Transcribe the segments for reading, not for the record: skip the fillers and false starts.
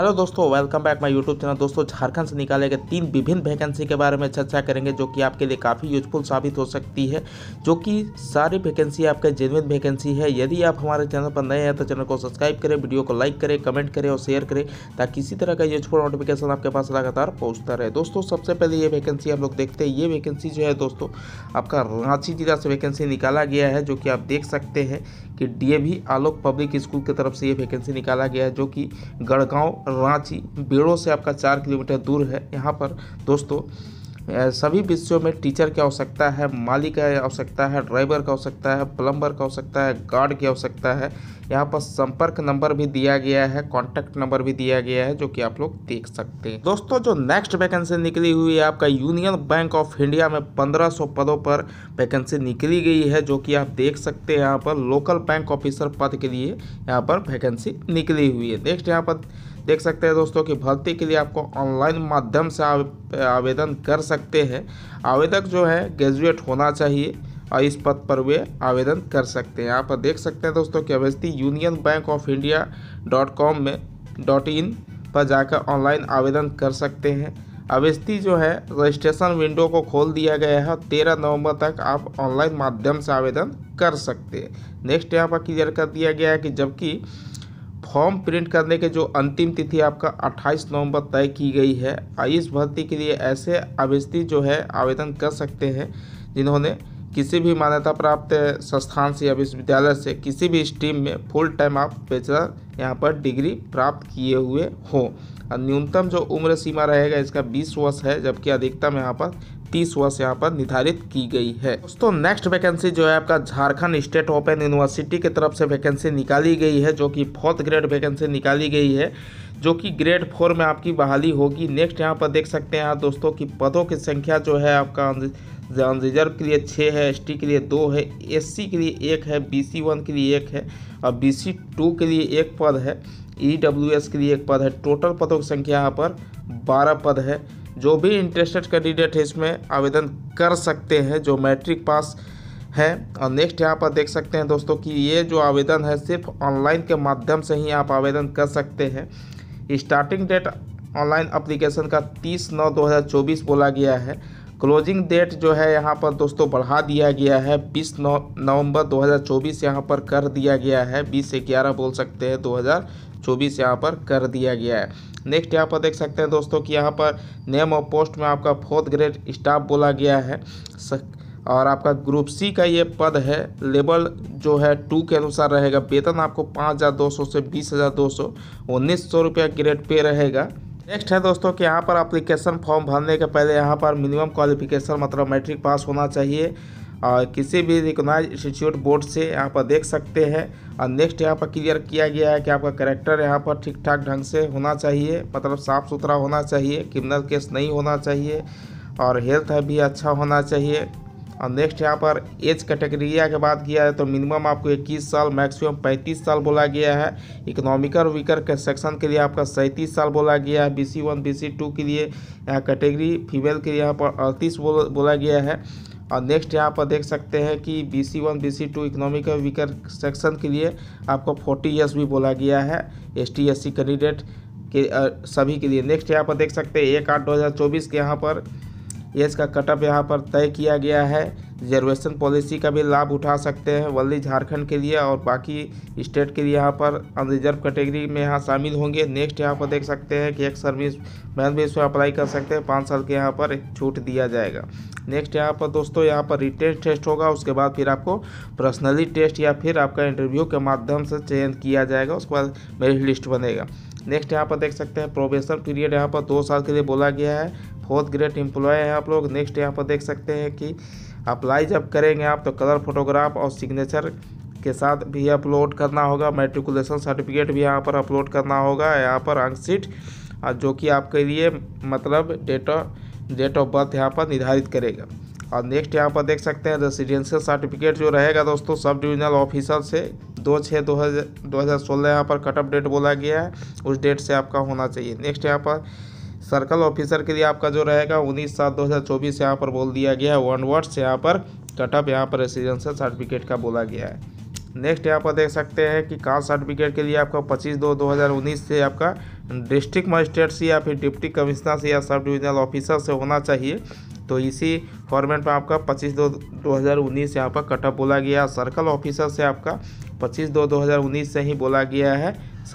Hello दोस्तों, welcome back my YouTube channel. दोस्तों, झारखंड से निकाले गए 3 विभिन्न वैकेंसी के बारे में चर्चा करेंगे जो कि आपके लिए काफ़ी यूजफुल साबित हो सकती है, जो कि सारी वैकेंसी आपके जेन्युइन वैकेंसी है। यदि आप हमारे चैनल पर नए हैं तो चैनल को सब्सक्राइब करें, वीडियो को लाइक करें, कमेंट करें और शेयर करें ताकि इसी तरह का यूजफुल नोटिफिकेशन आपके पास लगातार पहुँचता रहे। दोस्तों, सबसे पहले ये वैकेंसी हम लोग देखते हैं। ये वैकेंसी जो है दोस्तों आपका रांची जिला से वैकेंसी निकाला गया है, जो कि आप देख सकते हैं कि डीएवी आलोक पब्लिक स्कूल की तरफ से ये वैकेंसी निकाला गया है, जो कि गढ़गांव रांची बेड़ो से आपका 4 किलोमीटर दूर है। यहाँ पर दोस्तों सभी विषयों में टीचर की आवश्यकता है, माली का आवश्यकता है, ड्राइवर का आवश्यकता है, प्लम्बर का आवश्यकता है, गार्ड की आवश्यकता है। यहाँ पर संपर्क नंबर भी दिया गया है, कॉन्टैक्ट नंबर भी दिया गया है, जो कि आप लोग देख सकते हैं। दोस्तों, जो नेक्स्ट वैकेंसी निकली हुई है आपका यूनियन बैंक ऑफ इंडिया में 1500 पदों पर वैकेंसी निकली गई है, जो कि आप देख सकते हैं। यहाँ पर लोकल बैंक ऑफिसर पद के लिए यहाँ पर वैकेंसी निकली हुई है। नेक्स्ट यहाँ पर देख सकते हैं दोस्तों कि भर्ती के लिए आपको ऑनलाइन माध्यम से आवेदन कर सकते हैं। आवेदक जो है ग्रेजुएट होना चाहिए और इस पद पर वे आवेदन कर सकते हैं। यहाँ पर देख सकते हैं दोस्तों कि अभ्यर्थी union.bank.in पर जाकर ऑनलाइन आवेदन कर सकते हैं। अभ्यर्थी जो है रजिस्ट्रेशन विंडो को खोल दिया गया है। 13 नवंबर तक आप ऑनलाइन माध्यम से आवेदन कर सकते हैं। नेक्स्ट यहाँ पर क्लियर कर दिया गया है कि जबकि फॉर्म प्रिंट करने के जो अंतिम तिथि आपका 28 नवंबर तय की गई है। इस भर्ती के लिए ऐसे अभ्यर्थी जो है आवेदन कर सकते हैं जिन्होंने किसी भी मान्यता प्राप्त संस्थान से या विश्वविद्यालय से किसी भी स्ट्रीम में फुल टाइम आप बैचलर यहाँ पर डिग्री प्राप्त किए हुए हों। न्यूनतम जो उम्र सीमा रहेगा इसका 20 वर्ष है, जबकि अधिकतम यहाँ पर 30 वर्ष यहाँ पर निर्धारित की गई है। दोस्तों, नेक्स्ट वैकेंसी जो है आपका झारखंड स्टेट ओपन यूनिवर्सिटी की तरफ से वैकेंसी निकाली गई है, जो कि 4th ग्रेड वैकेंसी निकाली गई है, जो कि ग्रेड 4 में आपकी बहाली होगी। नेक्स्ट यहाँ पर देख सकते हैं दोस्तों कि पदों की संख्या जो है आपका रिजर्व के लिए 6 है, एसटी के लिए 2 है, एससी के लिए 1 है, बीसी 1 के लिए 1 है और बीसी 2 के लिए 1 पद है, ईडब्ल्यूएस के लिए 1 पद है। टोटल पदों की संख्या यहाँ पर 12 पद है। जो भी इंटरेस्टेड कैंडिडेट है इसमें आवेदन कर सकते हैं जो मैट्रिक पास है। और नेक्स्ट यहाँ पर देख सकते हैं दोस्तों कि ये जो आवेदन है सिर्फ ऑनलाइन के माध्यम से ही आप आवेदन कर सकते हैं। स्टार्टिंग डेट ऑनलाइन अप्लीकेशन का 30/9/2024 बोला गया है। क्लोजिंग डेट जो है यहाँ पर दोस्तों बढ़ा दिया गया है, 20 नवंबर 2024 यहाँ पर कर दिया गया है। 20/11 बोल सकते हैं 2024 यहाँ पर कर दिया गया है। नेक्स्ट यहाँ पर देख सकते हैं दोस्तों कि यहाँ पर नेम और पोस्ट में आपका 4th ग्रेड स्टाफ बोला गया है और आपका ग्रुप C का ये पद है। लेवल जो है 2 के अनुसार रहेगा। वेतन आपको 5200 से 20,200 1900 रुपया ग्रेड पे रहेगा। नेक्स्ट है दोस्तों कि यहाँ पर एप्लीकेशन फॉर्म भरने के पहले यहाँ पर मिनिमम क्वालिफिकेशन मतलब मैट्रिक पास होना चाहिए और किसी भी रिकॉग्नाइज्ड इंस्टीट्यूट बोर्ड से यहाँ पर देख सकते हैं। और नेक्स्ट यहाँ पर क्लियर किया गया है कि आपका कैरेक्टर यहाँ पर ठीक ठाक ढंग से होना चाहिए, मतलब साफ़ सुथरा होना चाहिए, क्रिमिनल केस नहीं होना चाहिए और हेल्थ भी अच्छा होना चाहिए। और नेक्स्ट यहाँ पर एज कैटेगरिया के बात किया है तो मिनिमम आपको 21 साल मैक्सिमम 35 साल बोला गया है। इकोनॉमिकल वीकर के सेक्शन के लिए आपका 37 साल बोला गया है। BC 1 BC 2 के लिए यहाँ कैटेगरी फीमेल के लिए यहाँ पर 38 बोला गया है। और नेक्स्ट यहाँ पर देख सकते हैं कि BC 1 BC 2 economical weaker section के लिए आपको 40 ईयर्स भी बोला गया है, ST SC कैंडिडेट के सभी के लिए। नेक्स्ट यहाँ पर देख सकते हैं 1/8/2024 के यहाँ पर एज का कटअप यहाँ पर तय किया गया है। रिजर्वेशन पॉलिसी का भी लाभ उठा सकते हैं वल्ली झारखंड के लिए और बाकी स्टेट के लिए यहाँ पर अनरिजर्व कैटेगरी में यहाँ शामिल होंगे। नेक्स्ट यहाँ पर देख सकते हैं कि एक सर्विस मैन भी इसमें अप्लाई कर सकते हैं, 5 साल के यहाँ पर छूट दिया जाएगा। नेक्स्ट यहाँ पर दोस्तों यहाँ पर रिटेन टेस्ट होगा, उसके बाद फिर आपको पर्सनली टेस्ट या फिर आपका इंटरव्यू के माध्यम से चयन किया जाएगा, उसके बाद मेरिट लिस्ट बनेगा। नेक्स्ट यहाँ पर देख सकते हैं प्रोबेशन पीरियड यहाँ पर 2 साल के लिए बोला गया है। 4th ग्रेड एम्प्लॉय हैं आप लोग। नेक्स्ट यहाँ पर देख सकते हैं कि अप्लाई जब करेंगे आप तो कलर फोटोग्राफ और सिग्नेचर के साथ भी अपलोड करना होगा। मैट्रिकुलेशन सर्टिफिकेट भी यहाँ पर अपलोड करना होगा। यहाँ पर अंक शीट जो कि आपके लिए मतलब डेट ऑफ बर्थ यहाँ पर निर्धारित करेगा। और नेक्स्ट यहाँ पर देख सकते हैं रेसिडेंशियल सर्टिफिकेट जो रहेगा दोस्तों सब डिविजनल ऑफिसर से 2/6/2016 यहाँ पर कट ऑफ डेट बोला गया है, उस डेट से आपका होना चाहिए। नेक्स्ट यहाँ पर सर्कल ऑफिसर के लिए आपका जो रहेगा 19/7/2024 यहाँ पर बोल दिया गया है। 1 वर्ष यहाँ पर कटअप यहाँ पर रेसिडेंशियल सर्टिफिकेट का बोला गया है। नेक्स्ट यहाँ पर देख सकते हैं कि कास्ट सर्टिफिकेट के लिए आपका 25/2/2019 से आपका डिस्ट्रिक्ट मजिस्ट्रेट से या फिर डिप्टी कमिश्नर से या सब डिविजनल ऑफिसर से होना चाहिए। तो इसी फॉर्मेट में आपका 25/2/2019 यहाँ पर कटअप बोला गया। सर्कल ऑफिसर से आपका 25/2/2019 से ही बोला गया है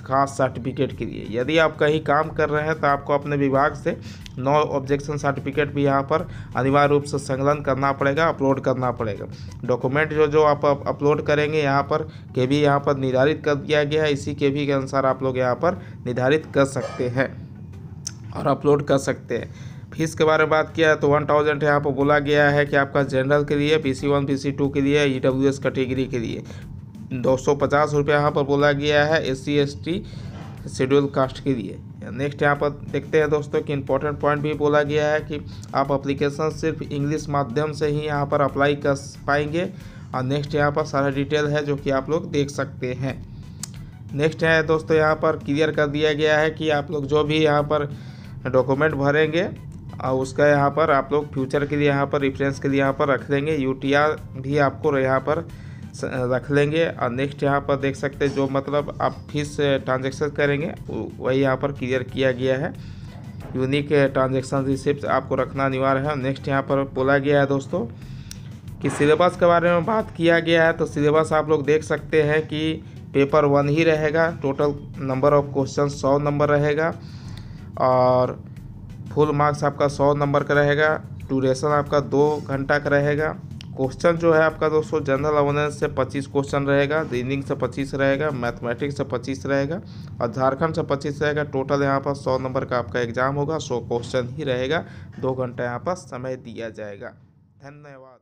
कास्ट सर्टिफिकेट के लिए। यदि आप कहीं काम कर रहे हैं तो आपको अपने विभाग से नो ऑब्जेक्शन सर्टिफिकेट भी यहाँ पर अनिवार्य रूप से संकलन करना पड़ेगा, अपलोड करना पड़ेगा। डॉक्यूमेंट जो आप अपलोड करेंगे यहाँ पर के भी यहाँ पर निर्धारित कर दिया गया है। इसी के भी के अनुसार आप लोग यहाँ पर निर्धारित कर सकते हैं और अपलोड कर सकते हैं। फीस के बारे में बात किया है तो 1000 यहाँ पर बोला गया है कि आपका जनरल के लिए, PC1 PC2 के लिए, EWS कैटेगरी के लिए 250 रुपये यहाँ पर बोला गया है SC ST शेड्यूल कास्ट के लिए। नेक्स्ट यहाँ पर देखते हैं दोस्तों कि इम्पोर्टेंट पॉइंट भी बोला गया है कि आप अप्लीकेशन सिर्फ इंग्लिश माध्यम से ही यहाँ पर अप्लाई कर पाएंगे। और नेक्स्ट यहाँ पर सारा डिटेल है जो कि आप लोग देख सकते हैं। नेक्स्ट है दोस्तों यहाँ पर क्लियर कर दिया गया है कि आप लोग जो भी यहाँ पर डॉक्यूमेंट भरेंगे और उसका यहाँ पर आप लोग फ्यूचर के लिए यहाँ पर रेफरेंस के लिए यहाँ पर रख लेंगे। UTR भी आपको यहाँ पर रख लेंगे। और नेक्स्ट यहाँ पर देख सकते हैं जो मतलब आप फीस ट्रांजेक्शन करेंगे वही यहाँ पर क्लियर किया गया है। यूनिक ट्रांजेक्शन रिसिप्ट आपको रखना अनिवार्य है। नेक्स्ट यहाँ पर बोला गया है दोस्तों कि सिलेबस के बारे में बात किया गया है तो सिलेबस आप लोग देख सकते हैं कि पेपर 1 ही रहेगा। Total number of question 100 number रहेगा और फुल मार्क्स आपका 100 नंबर का रहेगा। ड्यूरेशन आपका 2 घंटा का रहेगा। क्वेश्चन जो है आपका दोस्तों जनरल अवेयरनेस से 25 क्वेश्चन रहेगा, रीजनिंग से 25 रहेगा, मैथमेटिक्स से 25 रहेगा और झारखंड से 25 रहेगा। टोटल यहाँ पर 100 नंबर का आपका एग्जाम होगा। 100 क्वेश्चन ही रहेगा। 2 घंटा यहाँ पर समय दिया जाएगा। धन्यवाद।